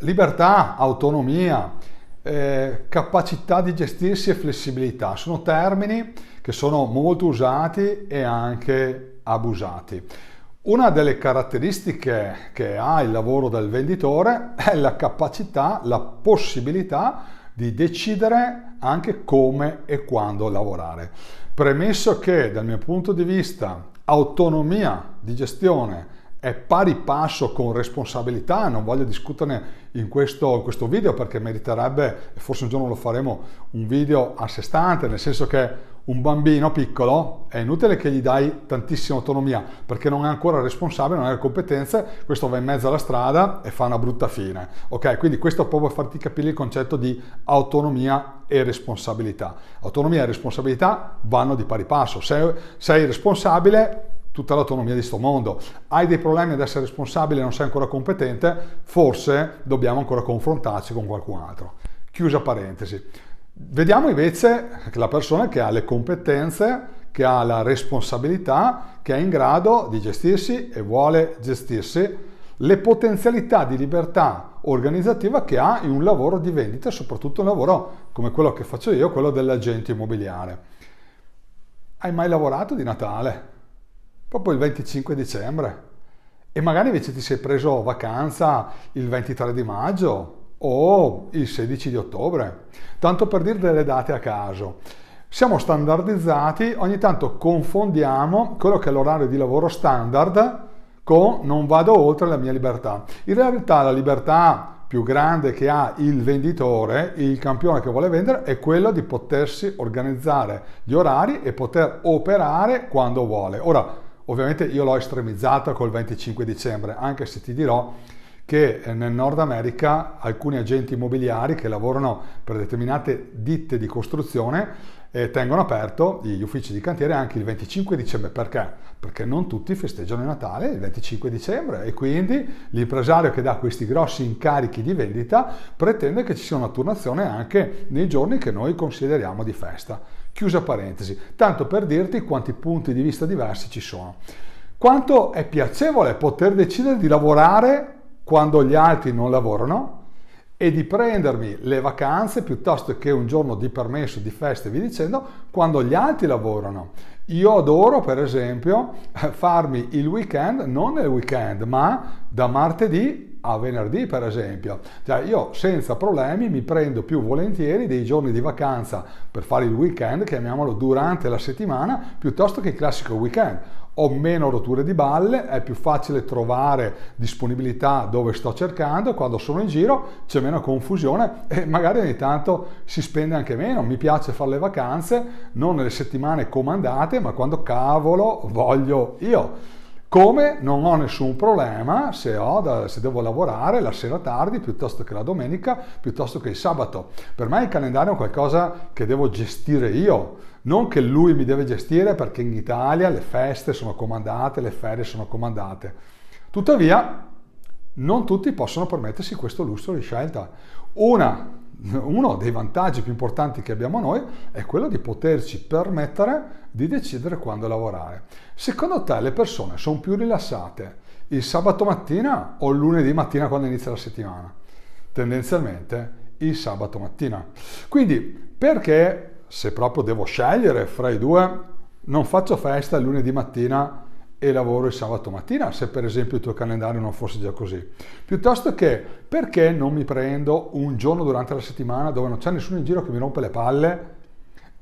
Libertà, autonomia, capacità di gestirsi e flessibilità sono termini che sono molto usati e anche abusati. Una delle caratteristiche che ha il lavoro del venditore è la capacità, la possibilità di decidere anche come e quando lavorare. Premesso che, dal mio punto di vista, autonomia di gestione è pari passo con responsabilità, non voglio discuterne in questo video perché meriterebbe, e forse un giorno lo faremo, un video a sé stante, nel senso che un bambino piccolo è inutile che gli dai tantissima autonomia perché non è ancora responsabile, non ha le competenze, questo va in mezzo alla strada e fa una brutta fine. Ok, quindi questo proprio per farti capire il concetto di autonomia e responsabilità. Autonomia e responsabilità vanno di pari passo. Se sei responsabile, tutta l'autonomia di sto mondo. Hai dei problemi ad essere responsabile e non sei ancora competente, forse dobbiamo ancora confrontarci con qualcun altro. Chiusa parentesi. Vediamo invece la persona che ha le competenze, che ha la responsabilità, che è in grado di gestirsi e vuole gestirsi, le potenzialità di libertà organizzativa che ha in un lavoro di vendita, soprattutto un lavoro come quello che faccio io, quello dell'agente immobiliare. Hai mai lavorato di Natale? Proprio il 25 dicembre? E magari invece ti sei preso vacanza il 23 di maggio? O il 16 di ottobre, tanto per dire delle date a caso. Siamo standardizzati, ogni tanto confondiamo quello che è l'orario di lavoro standard con non vado oltre la mia libertà. In realtà la libertà più grande che ha il venditore, il campione che vuole vendere, è quello di potersi organizzare gli orari e poter operare quando vuole. Ora, ovviamente io l'ho estremizzata col 25 dicembre, anche se ti dirò che nel Nord America alcuni agenti immobiliari che lavorano per determinate ditte di costruzione tengono aperto gli uffici di cantiere anche il 25 dicembre. Perché? Perché non tutti festeggiano il Natale il 25 dicembre e quindi l'impresario che dà questi grossi incarichi di vendita pretende che ci sia una turnazione anche nei giorni che noi consideriamo di festa. Chiusa parentesi, tanto per dirti quanti punti di vista diversi ci sono. Quanto è piacevole poter decidere di lavorare quando gli altri non lavorano e di prendermi le vacanze piuttosto che un giorno di permesso, di feste, vi dicendo, quando gli altri lavorano. Io adoro, per esempio, farmi il weekend, non nel weekend, ma da martedì a venerdì, per esempio. Cioè, io senza problemi mi prendo più volentieri dei giorni di vacanza per fare il weekend, chiamiamolo durante la settimana, piuttosto che il classico weekend. Ho meno rotture di balle, è più facile trovare disponibilità dove sto cercando, quando sono in giro c'è meno confusione e magari ogni tanto si spende anche meno. Mi piace fare le vacanze non nelle settimane comandate, ma quando cavolo voglio io. Come non ho nessun problema se devo lavorare la sera tardi piuttosto che la domenica, piuttosto che il sabato. Per me il calendario è qualcosa che devo gestire io, non che lui mi deve gestire, perché in Italia le feste sono comandate, le ferie sono comandate. Tuttavia, non tutti possono permettersi questo lusso di scelta. Uno dei vantaggi più importanti che abbiamo noi è quello di poterci permettere di decidere quando lavorare. Secondo te le persone sono più rilassate il sabato mattina o il lunedì mattina quando inizia la settimana? Tendenzialmente il sabato mattina. Quindi perché, se proprio devo scegliere fra i due, non faccio festa il lunedì mattina e lavoro il sabato mattina, se per esempio il tuo calendario non fosse già così? Piuttosto che, perché non mi prendo un giorno durante la settimana dove non c'è nessuno in giro che mi rompe le palle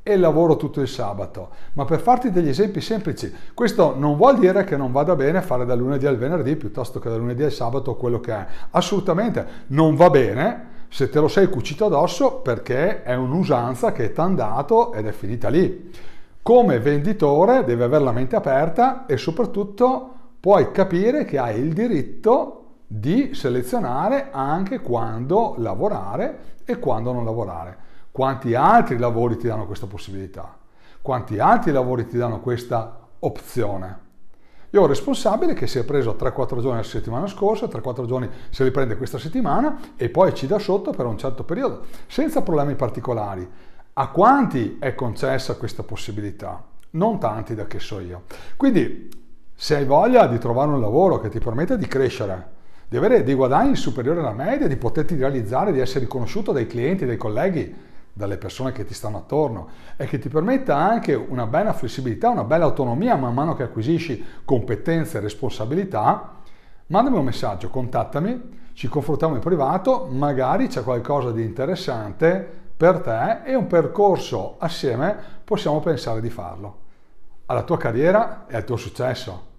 e lavoro tutto il sabato? Ma per farti degli esempi semplici, questo non vuol dire che non vada bene fare dal lunedì al venerdì piuttosto che dal lunedì al sabato quello che è. Assolutamente non va bene se te lo sei cucito addosso, perché è un'usanza che ti è andato ed è finita lì. Come venditore devi avere la mente aperta e soprattutto puoi capire che hai il diritto di selezionare anche quando lavorare e quando non lavorare. Quanti altri lavori ti danno questa possibilità? Quanti altri lavori ti danno questa opzione? Io ho un responsabile che si è preso 3-4 giorni la settimana scorsa, 3-4 giorni se li prende questa settimana e poi ci dà sotto per un certo periodo, senza problemi particolari. A quanti è concessa questa possibilità? Non tanti, da che so io. Quindi, se hai voglia di trovare un lavoro che ti permetta di crescere, di avere dei guadagni superiori alla media, di poterti realizzare, di essere riconosciuto dai clienti, dai colleghi, dalle persone che ti stanno attorno, e che ti permetta anche una bella flessibilità, una bella autonomia man mano che acquisisci competenze e responsabilità. Mandami un messaggio, contattami, ci confrontiamo in privato, magari c'è qualcosa di interessante per te e un percorso assieme possiamo pensare di farlo alla tua carriera e al tuo successo.